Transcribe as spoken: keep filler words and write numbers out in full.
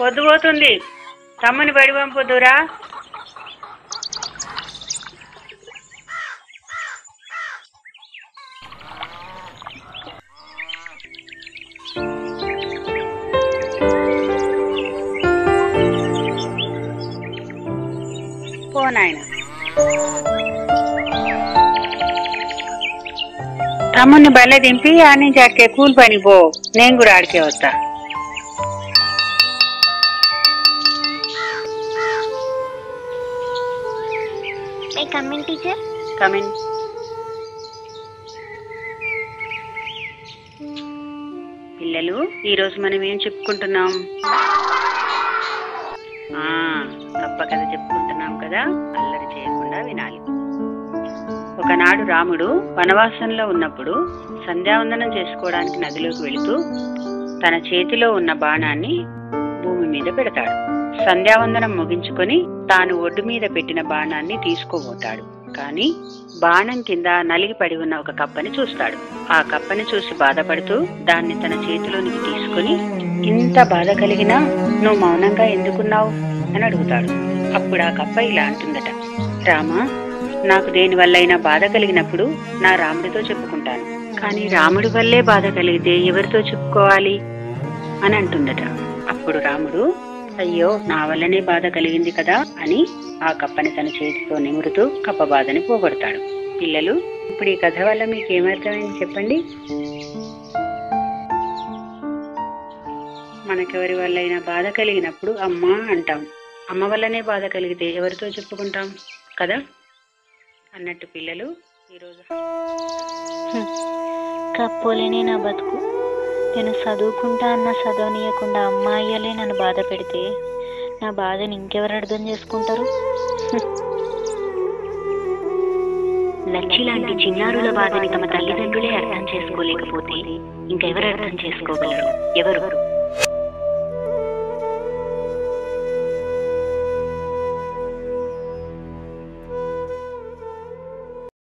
పొద్దుపోతుంది, తమ్ముని బడి పంపుదురా. తమ్ముని బల్లె దింపి ఆ నుంచి అడికే కూలి పని పో, నేను కూడా ఆడికే వస్తా. పిల్లలు ఈరోజు మనం ఏం చెప్పుకుంటున్నాం? గొప్ప కథ చెప్పుకుంటున్నాం కదా, అల్లరి చేయకుండా వినాలి. ఒకనాడు రాముడు వనవాసంలో ఉన్నప్పుడు సంధ్యావందనం చేసుకోవడానికి నదిలోకి వెళుతూ తన చేతిలో ఉన్న బాణాన్ని భూమి మీద పెడతాడు. సంధ్యావందనం ముగించుకొని తాను ఒడ్డు మీద పెట్టిన బాణాన్ని తీసుకోబోతాడు. కాని బాణం కింద నలిగి పడి ఉన్న ఒక కప్పని చూస్తాడు. ఆ కప్పని చూసి బాధపడుతూ దాన్ని తన చేతిలోనికి తీసుకుని, ఇంత బాధ కలిగినా నువ్వు మౌనంగా ఎందుకున్నావు అని అడుగుతాడు. అప్పుడు ఆ కప్ప ఇలా అంటుందట, రామా, నాకు దేనివల్లైనా బాధ కలిగినప్పుడు నా రాముడితో చెప్పుకుంటాను, కానీ రాముడి వల్లే బాధ కలిగితే ఎవరితో చెప్పుకోవాలి అని అంటుందట. అప్పుడు రాముడు, అయ్యో నా వల్లనే బాధ కలిగింది కదా అని ఆ కప్పని తన చేతితో నిమురుతూ కప్ప బాధని పోగొడతాడు. పిల్లలు, ఇప్పుడు ఈ కథ వల్ల మీకు ఏమర్థమైంది చెప్పండి? మనకెవరి వల్లైనా బాధ కలిగినప్పుడు అమ్మ అంటాం. అమ్మ వల్లనే బాధ కలిగితే ఎవరితో చెప్పుకుంటాం కదా అన్నట్టు. పిల్లలు, ఈరోజు కప్పోలేనే నా బతుకు, నేను చదువుకుంటా అన్న చదవనీయకుండా అమ్మాయ్యలే నన్ను బాధ పెడితే నా బాధని ఇంకెవరు అర్థం చేసుకుంటారు? లచ్చి లాంటి చిన్నారుల బాధని తమ తల్లిదండ్రులే అర్థం చేసుకోలేకపోతే ఇంకెవరు అర్థం చేసుకోగలరు? ఎవరు?